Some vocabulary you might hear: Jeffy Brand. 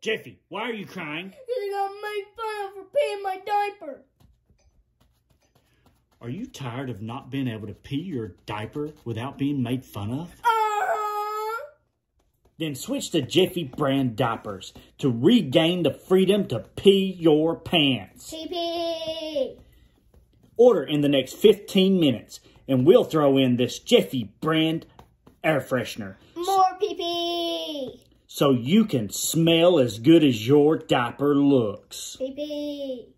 Jeffy, why are you crying? They got made fun of for peeing my diaper. Are you tired of not being able to pee your diaper without being made fun of? Then switch to Jeffy Brand diapers to regain the freedom to pee your pants. Pee-pee. Order in the next 15 minutes, and we'll throw in this Jeffy Brand air freshener. More pee-pee. So you can smell as good as your diaper looks. Pee-pee.